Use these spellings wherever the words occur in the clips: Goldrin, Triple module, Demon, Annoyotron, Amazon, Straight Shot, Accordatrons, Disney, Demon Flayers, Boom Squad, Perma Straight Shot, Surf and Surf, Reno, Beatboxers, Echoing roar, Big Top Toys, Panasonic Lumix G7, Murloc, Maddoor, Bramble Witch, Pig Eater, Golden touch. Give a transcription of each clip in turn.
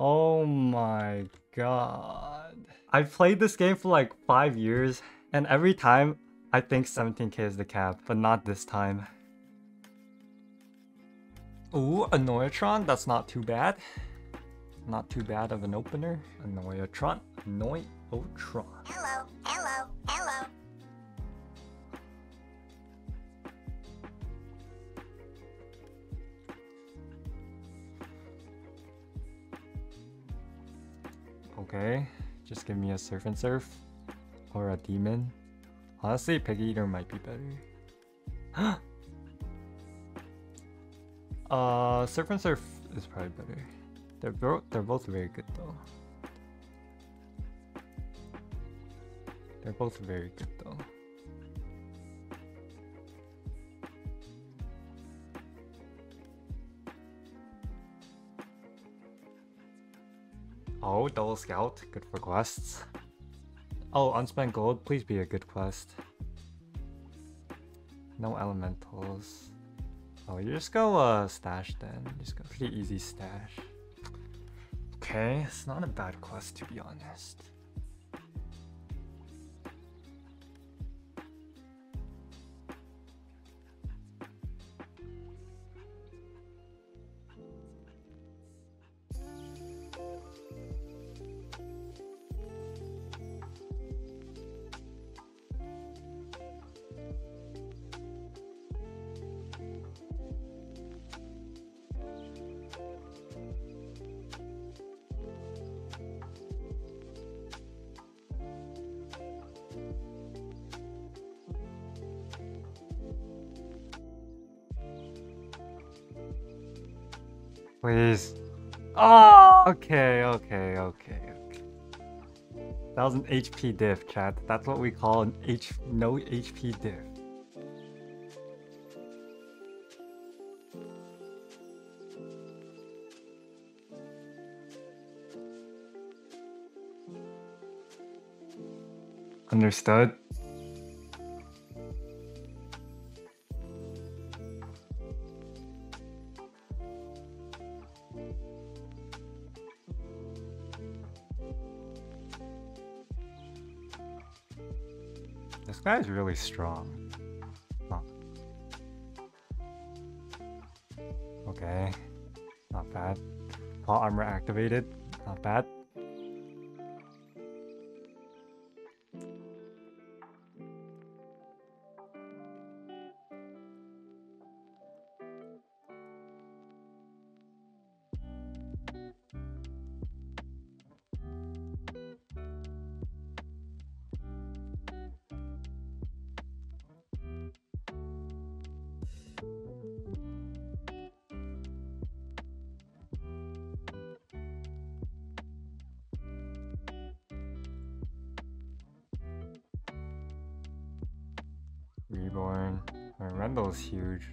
Oh my god. I've played this game for like 5 years, and every time I think 17k is the cap, but not this time. Ooh, Annoyotron, that's not too bad. Not too bad of an opener. Annoyotron, Annoyotron. Hello, hello, hello. Okay, just give me a Surf and Surf or a Demon. Honestly, Pig Eater might be better. Surf and Surf is probably better. They're both very good though. They're both very good though. Oh, double scout, good for quests. Oh, unspent gold, please be a good quest. No elementals. Oh, you just go stash then. Just go pretty easy stash. Okay, it's not a bad quest to be honest. Please. Oh, okay. That was an HP diff, chat. That's what we call an no HP diff. Understood. This guy's really strong. Huh. Okay. Not bad. Paw armor activated. Not bad. Reborn. My Rendell is huge.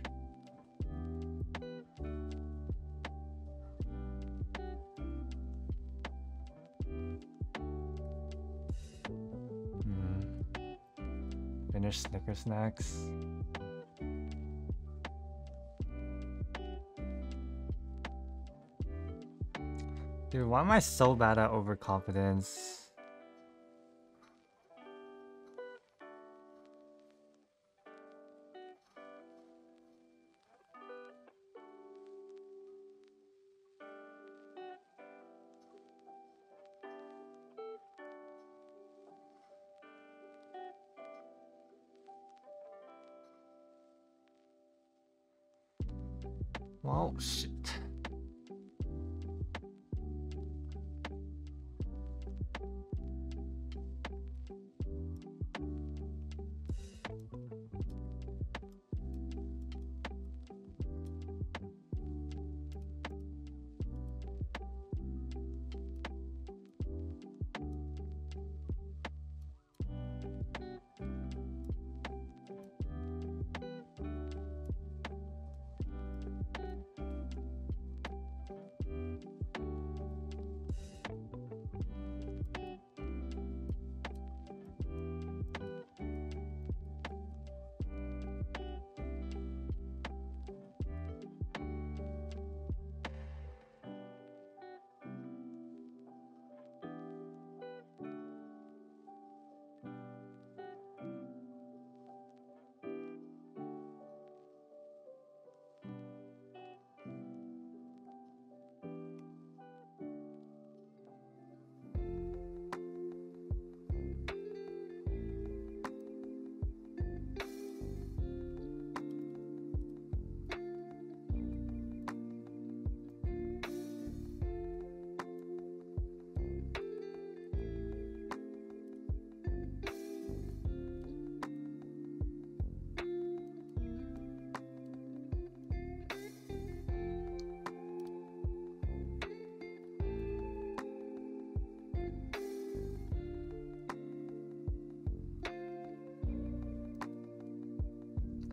Finish Snicker Snacks. Dude, why am I so bad at overconfidence? Oh shit.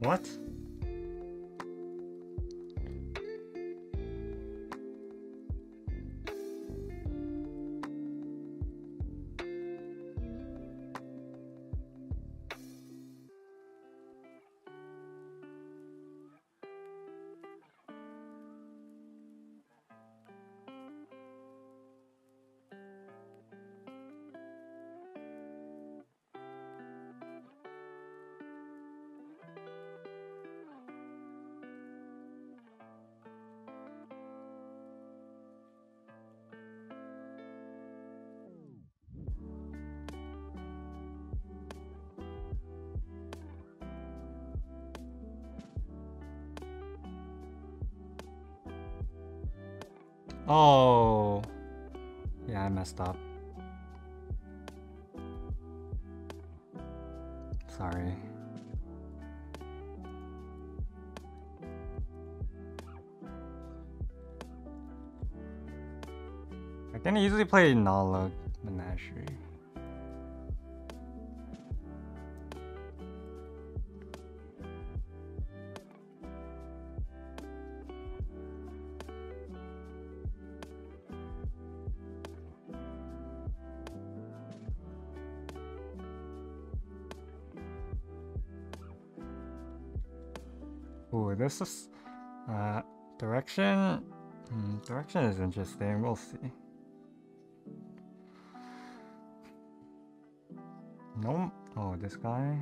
What? Oh, yeah, I messed up. Sorry. I can usually play Nala Menagerie. This is direction. Direction is interesting. We'll see. No. Oh, this guy.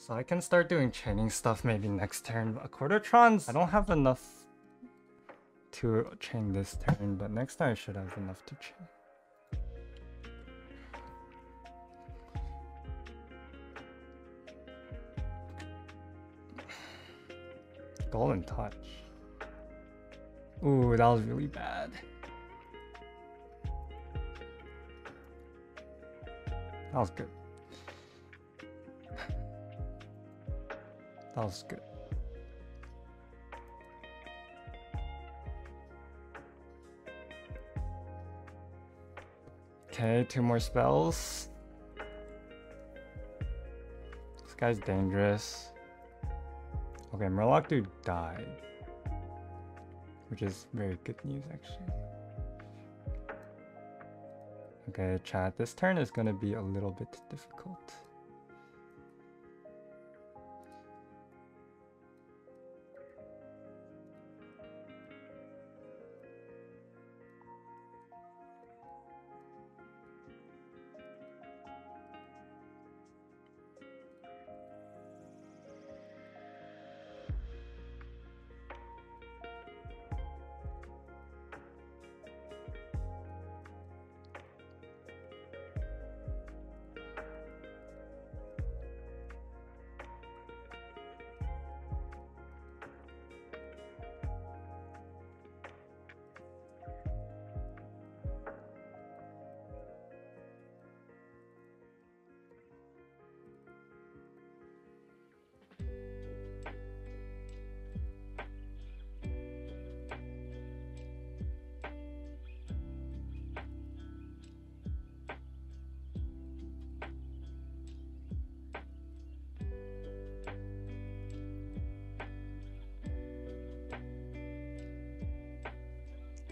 So I can start doing training stuff maybe next turn. But Accordatrons, I don't have enough to train this turn, but next time I should have enough to train. Golden touch. Ooh, that was really bad. That was good. That was good. Okay, two more spells. This guy's dangerous. Okay, Murloc dude died, which is very good news actually. Okay, chat, this turn is gonna be a little bit difficult.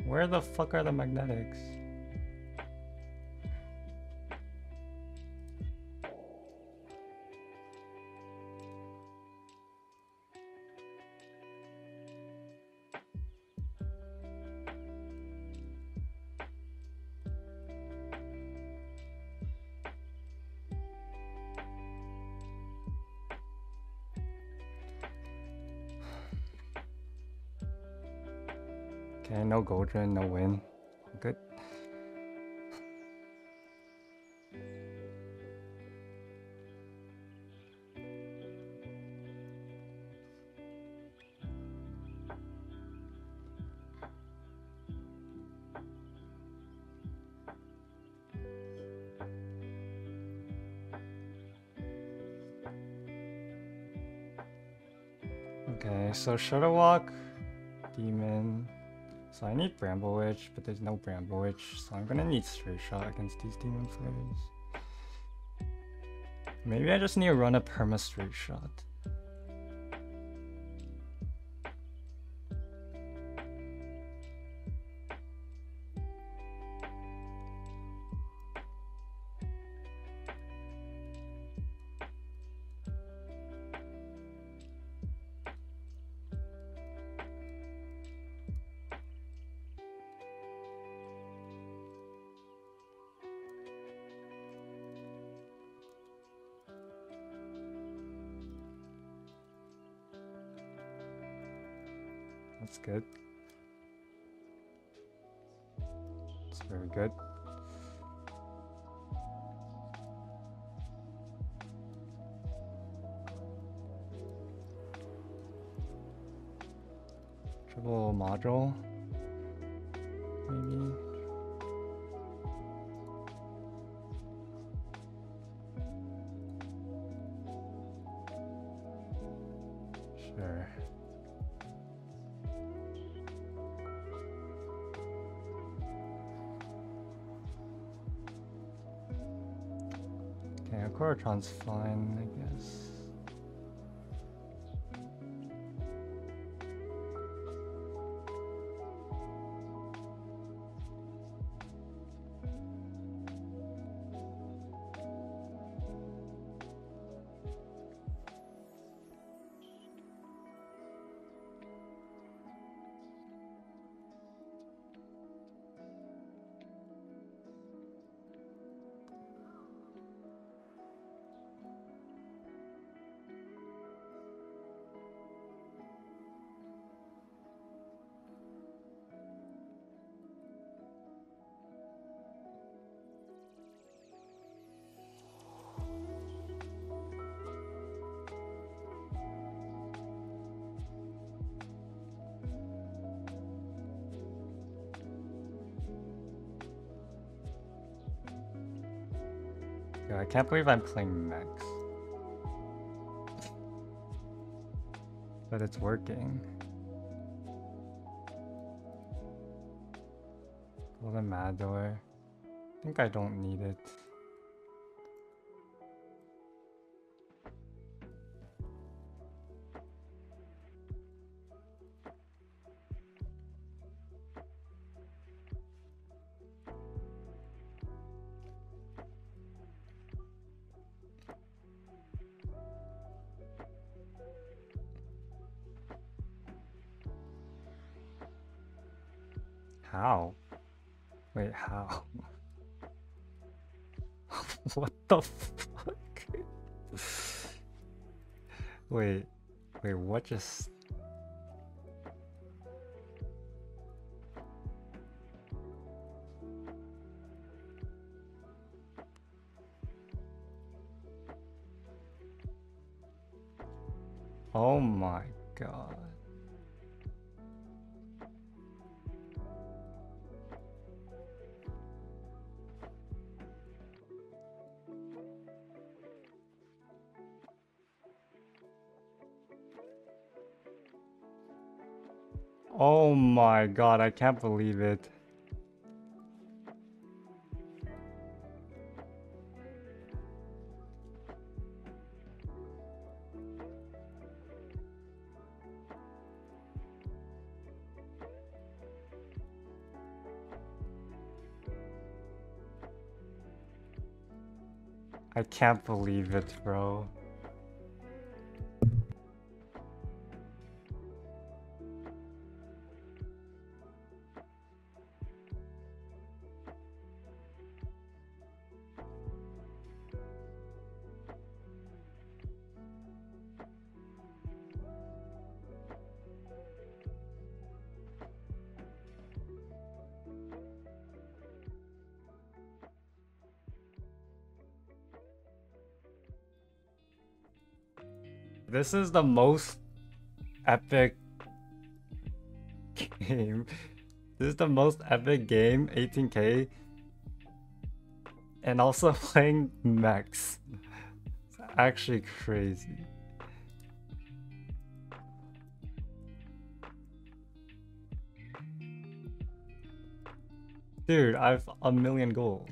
Where the fuck are the magnetics? Okay, no Goldrin, no win. Good. Okay, so Shadow Walk, Demon. So I need Bramble Witch, but there's no Bramble Witch, so I'm gonna need Straight Shot against these Demon Flayers. Maybe I just need to run a Perma Straight Shot. That's good. It's very good. Triple module, maybe. Sure. Accordatron's fine, I guess. I can't believe I'm playing Max, but it's working. Golden Maddoor. I think I don't need it. How? Wait, how? What the fuck? wait, what just... Oh my god. Oh my god, I can't believe it. I can't believe it, bro. This is the most epic game. This is the most epic game, 18K. And also playing mechs. It's actually crazy. Dude, I've a million gold.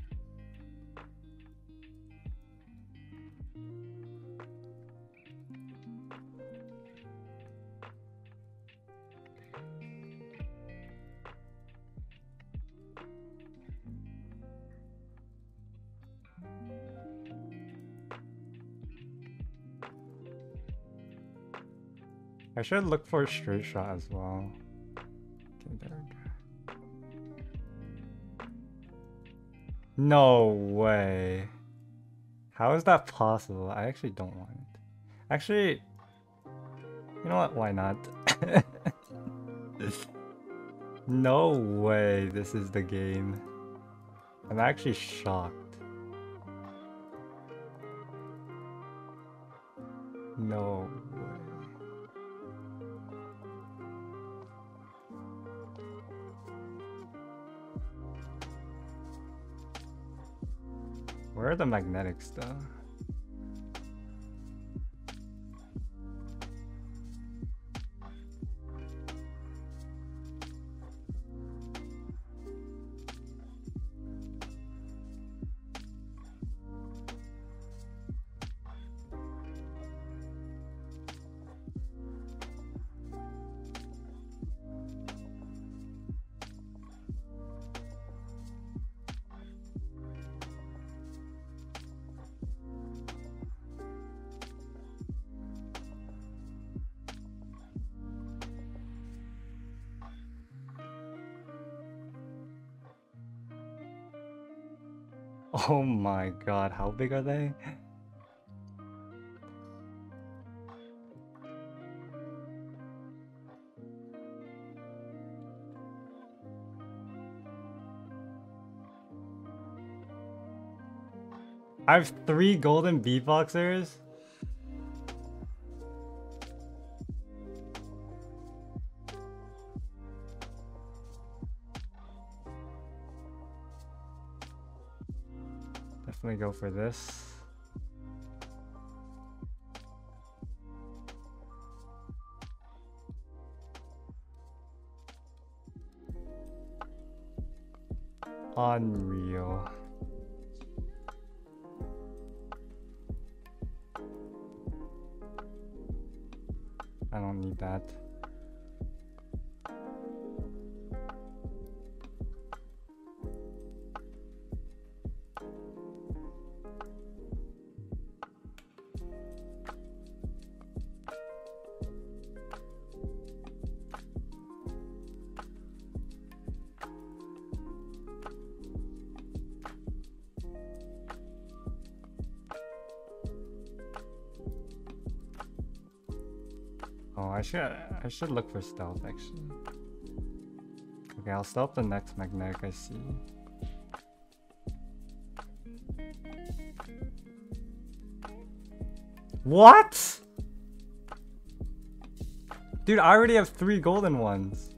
I should look for a straight shot as well. Okay, there we go. No way. How is that possible? I actually don't want it. Actually, you know what? Why not? No way this is the game. I'm actually shocked. No way. Where are the magnetics though? Oh my god, how big are they? I have 3 golden beatboxers. Go for this. Unreal. I don't need that. I should look for stealth actually. Okay, I'll stealth the next magnetic I see. What? Dude, I already have 3 golden ones.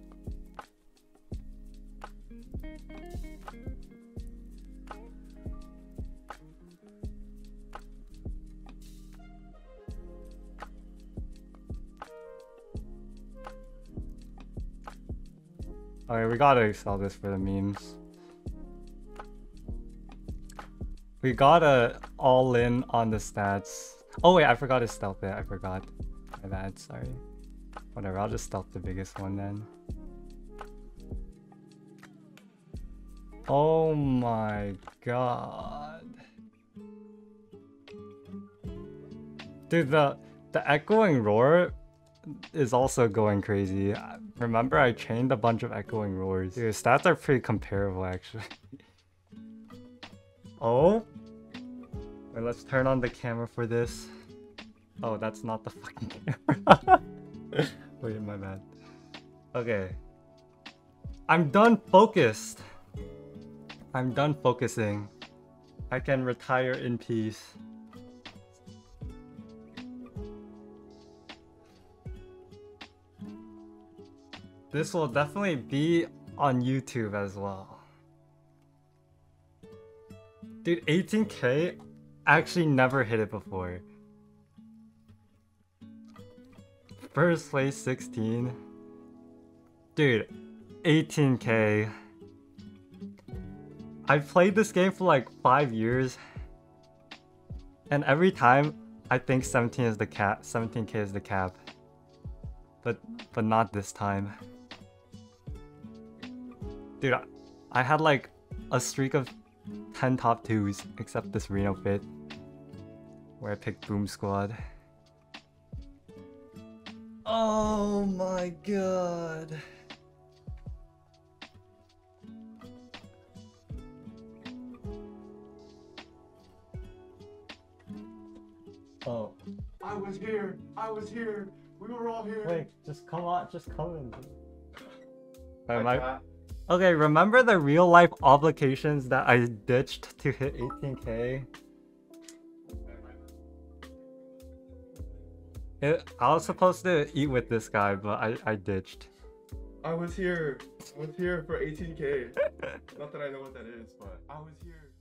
Okay, we gotta sell this for the memes. We gotta all in on the stats. Oh wait, I forgot to stealth it. I forgot. My bad, sorry. Whatever, I'll just stealth the biggest one then. Oh my god. Dude, the Echoing Roar is also going crazy. Remember, I chained a bunch of Echoing Roars. Dude, stats are pretty comparable, actually. Oh? Wait, let's turn on the camera for this. Oh, that's not the fucking camera. Wait, my bad. Okay. I'm done focused. I'm done focusing. I can retire in peace. This will definitely be on YouTube as well. Dude, 18K? I actually never hit it before. First place 16. Dude, 18K. I've played this game for like 5 years, and every time I think 17 is the cap. 17K is the cap. But not this time. Dude, I had like a streak of 10 top 2s, except this Reno fit, where I picked Boom Squad. Oh my god. Oh. I was here. I was here. We were all here. Wait, just come on. Just come in. Okay, remember the real life obligations that I ditched to hit 18K? I was supposed to eat with this guy, but I ditched. I was here for 18K. Not that I know what that is, but I was here.